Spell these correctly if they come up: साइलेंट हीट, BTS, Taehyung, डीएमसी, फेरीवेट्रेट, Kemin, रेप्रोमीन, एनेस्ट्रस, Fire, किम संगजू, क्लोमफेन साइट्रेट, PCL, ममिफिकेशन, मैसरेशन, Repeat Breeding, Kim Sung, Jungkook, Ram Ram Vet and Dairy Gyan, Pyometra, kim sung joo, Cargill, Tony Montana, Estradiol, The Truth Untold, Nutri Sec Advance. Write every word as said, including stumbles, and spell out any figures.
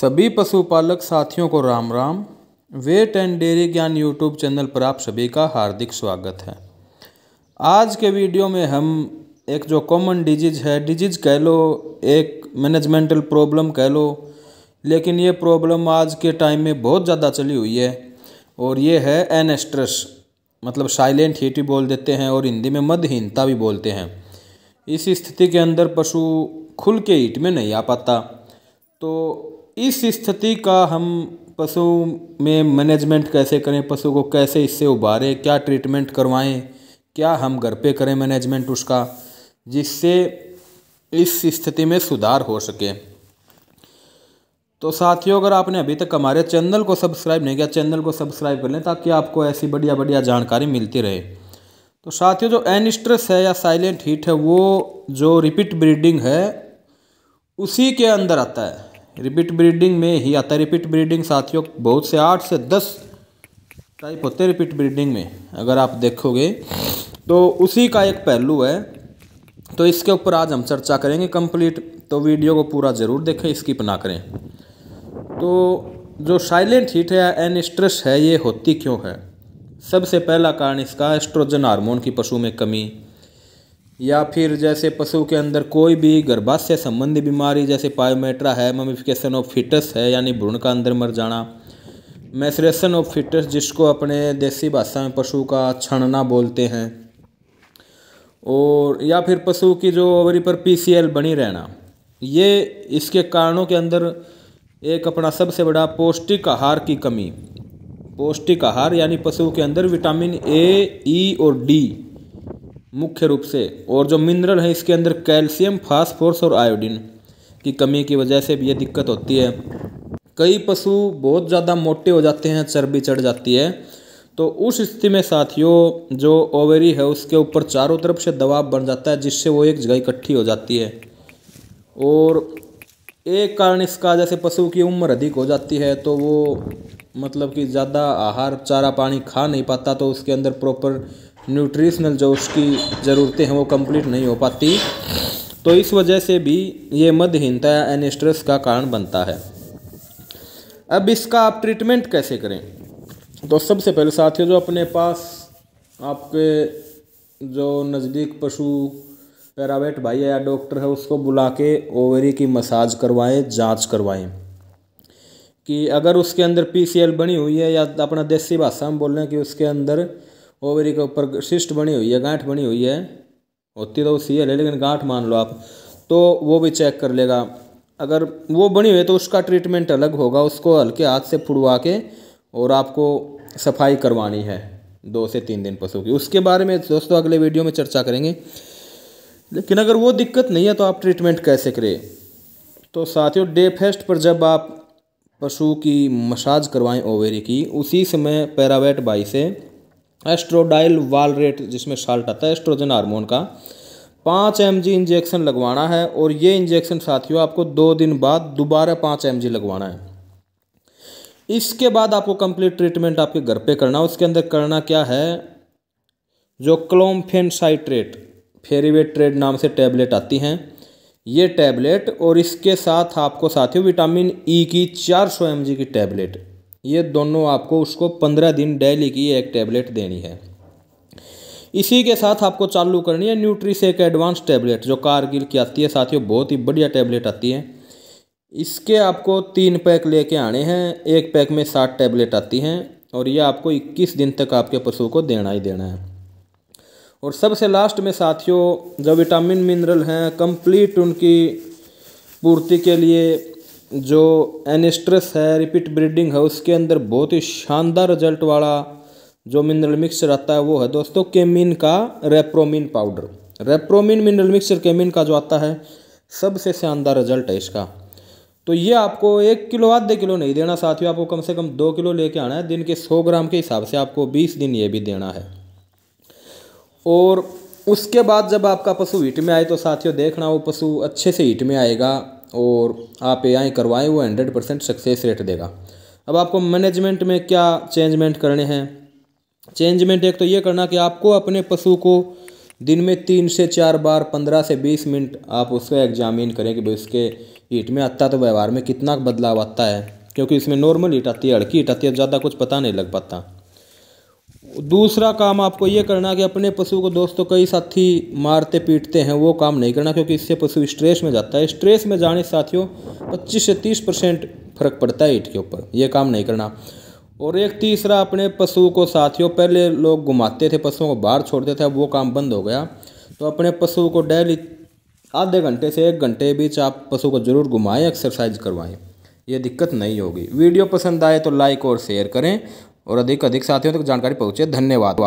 सभी पशुपालक साथियों को Ram Ram. Vet and dairy ज्ञान यूट्यूब चैनल पर आप सभी का हार्दिक स्वागत है। आज के वीडियो में हम एक जो कॉमन डिजीज़ है, डिजीज़ कह लो, एक मैनेजमेंटल प्रॉब्लम कह लो, लेकिन ये प्रॉब्लम आज के टाइम में बहुत ज़्यादा चली हुई है, और ये है एनेस्ट्रस, मतलब साइलेंट हीट बोल देते हैं और हिंदी में मदहीनता भी बोलते हैं। इस स्थिति के अंदर पशु खुल के हीट में नहीं आ पाता, तो इस स्थिति का हम पशु में मैनेजमेंट कैसे करें, पशु को कैसे इससे उबारें, क्या ट्रीटमेंट करवाएं, क्या हम घर पे करें मैनेजमेंट उसका, जिससे इस स्थिति में सुधार हो सके। तो साथियों, अगर आपने अभी तक हमारे चैनल को सब्सक्राइब नहीं किया, चैनल को सब्सक्राइब कर लें ताकि आपको ऐसी बढ़िया बढ़िया जानकारी मिलती रहे। तो साथियों, जो एनेस्ट्रस है या साइलेंट हीट है, वो जो रिपीट ब्रीडिंग है उसी के अंदर आता है, रिपीट ब्रीडिंग में ही आता है। रिपीट ब्रीडिंग साथियों बहुत से आठ से दस टाइप होते हैं रिपीट ब्रीडिंग में, अगर आप देखोगे तो उसी का एक पहलू है। तो इसके ऊपर आज हम चर्चा करेंगे कंप्लीट, तो वीडियो को पूरा ज़रूर देखें, स्किप ना करें। तो जो साइलेंट हीट है, एनेस्ट्रस है, ये होती क्यों है? सबसे पहला कारण इसका एस्ट्रोजन हार्मोन की पशु में कमी, या फिर जैसे पशु के अंदर कोई भी गर्भाशय संबंधी बीमारी जैसे पायोमेट्रा है, ममिफिकेशन ऑफ फीटस है यानी भ्रूण का अंदर मर जाना, मैसरेशन ऑफ फीटस जिसको अपने देसी भाषा में पशु का छनना बोलते हैं, और या फिर पशु की जो ओवरी पर पीसीएल बनी रहना, ये इसके कारणों के अंदर एक अपना सबसे बड़ा पौष्टिक आहार की कमी। पौष्टिक आहार यानी पशु के अंदर विटामिन ए, ई और डी मुख्य रूप से, और जो मिनरल है इसके अंदर कैल्शियम, फास्फोरस और आयोडीन की कमी की वजह से भी ये दिक्कत होती है। कई पशु बहुत ज़्यादा मोटे हो जाते हैं, चर्बी चढ़ जाती है, तो उस स्थिति में साथियों जो ओवरी है उसके ऊपर चारों तरफ से दबाव बन जाता है, जिससे वो एक जगह इकट्ठी हो जाती है। और एक कारण इसका, जैसे पशु की उम्र अधिक हो जाती है तो वो मतलब कि ज़्यादा आहार, चारा पानी खा नहीं पाता, तो उसके अंदर प्रॉपर न्यूट्रिशनल जो उसकी ज़रूरतें हैं वो कंप्लीट नहीं हो पाती, तो इस वजह से भी ये मदहीनता या एनेस्ट्रस का कारण बनता है। अब इसका आप ट्रीटमेंट कैसे करें? तो सबसे पहले साथियों, जो अपने पास आपके जो नज़दीक पशु पैरावेट भाई है या डॉक्टर है, उसको बुला के ओवरी की मसाज करवाएं, जांच करवाएं कि अगर उसके अंदर पीसीएल बनी हुई है, या अपना देसी भाषा में बोल रहे हैं कि उसके अंदर ओवरी के ऊपर सिस्ट बनी हुई है, गांठ बनी हुई है, होती तो उसी है लेकिन गांठ मान लो आप, तो वो भी चेक कर लेगा। अगर वो बनी हुई है तो उसका ट्रीटमेंट अलग होगा, उसको हल्के हाथ से फुड़वा के और आपको सफाई करवानी है दो से तीन दिन पशु की, उसके बारे में दोस्तों अगले वीडियो में चर्चा करेंगे। लेकिन अगर वो दिक्कत नहीं है तो आप ट्रीटमेंट कैसे करें? तो साथियों, डे फेस्ट पर जब आप पशु की मसाज करवाएं ओवेरी की, उसी समय पैरावेट बाई से एस्ट्रोडाइल वालरेट, जिसमें साल्ट आता है एस्ट्रोजन हार्मोन का, पाँच एम जी इंजेक्शन लगवाना है। और ये इंजेक्शन साथियों आपको दो दिन बाद दोबारा पाँच एम जी लगवाना है। इसके बाद आपको कंप्लीट ट्रीटमेंट आपके घर पे करना है। उसके अंदर करना क्या है, जो क्लोमफेन साइट्रेट फेरीवेट्रेट नाम से टैबलेट आती हैं, ये टैबलेट, और इसके साथ आपको साथियों विटामिन ई की चार सौ एम जी की टैबलेट, ये दोनों आपको उसको पंद्रह दिन डेली की एक टैबलेट देनी है। इसी के साथ आपको चालू करनी है न्यूट्री सेक एडवांस टैबलेट, जो कारगिल की आती है साथियों, बहुत ही बढ़िया टैबलेट आती है। इसके आपको तीन पैक लेके आने हैं, एक पैक में साठ टैबलेट आती हैं, और ये आपको इक्कीस दिन तक आपके पशु को देना ही देना है। और सबसे लास्ट में साथियों, जो विटामिन मिनरल हैं कंप्लीट उनकी पूर्ति के लिए जो एनेस्ट्रस है, रिपीट ब्रीडिंग है, उसके अंदर बहुत ही शानदार रिजल्ट वाला जो मिनरल मिक्सचर आता है वो है दोस्तों केमिन का रेप्रोमीन powder. रेप्रोमीन mineral mixture Kemin का जो आता है, सबसे शानदार रिजल्ट है इसका। तो ये आपको एक किलो आधे किलो नहीं देना साथियों, आपको कम से कम दो किलो लेके आना है, दिन के सौ ग्राम के हिसाब से आपको बीस दिन ये भी देना है। और उसके बाद जब आपका पशु हीट में आए तो साथियों देखना वो पशु अच्छे से हीट में आएगा, और आप यहीं करवाएं, वो हंड्रेड परसेंट सक्सेस रेट देगा। अब आपको मैनेजमेंट में क्या चेंजमेंट करने हैं? चेंजमेंट एक तो ये करना कि आपको अपने पशु को दिन में तीन से चार बार पंद्रह से बीस मिनट आप उसका एग्जामिन करें कि भाई उसके ईंट में आता तो व्यवहार में कितना बदलाव आता है, क्योंकि इसमें नॉर्मल ईंट आती है, अड़की ईंट आती है, ज़्यादा कुछ पता नहीं लग पाता। दूसरा काम आपको ये करना कि अपने पशु को दोस्तों कई साथी मारते पीटते हैं वो काम नहीं करना, क्योंकि इससे पशु स्ट्रेस में जाता है। स्ट्रेस में जाने साथियों पच्चीस से तीस परसेंट फर्क पड़ता है ईंट के ऊपर, ये काम नहीं करना। और एक तीसरा, अपने पशु को साथियों पहले लोग घुमाते थे, पशुओं को बाहर छोड़ते थे, अब वो काम बंद हो गया। तो अपने पशु को डेली आधे घंटे से एक घंटे बीच आप पशु को ज़रूर घुमाएं, एक्सरसाइज करवाएं, ये दिक्कत नहीं होगी। वीडियो पसंद आए तो लाइक और शेयर करें और अधिक अधिक साथियों तक तो जानकारी पहुँचे। धन्यवाद।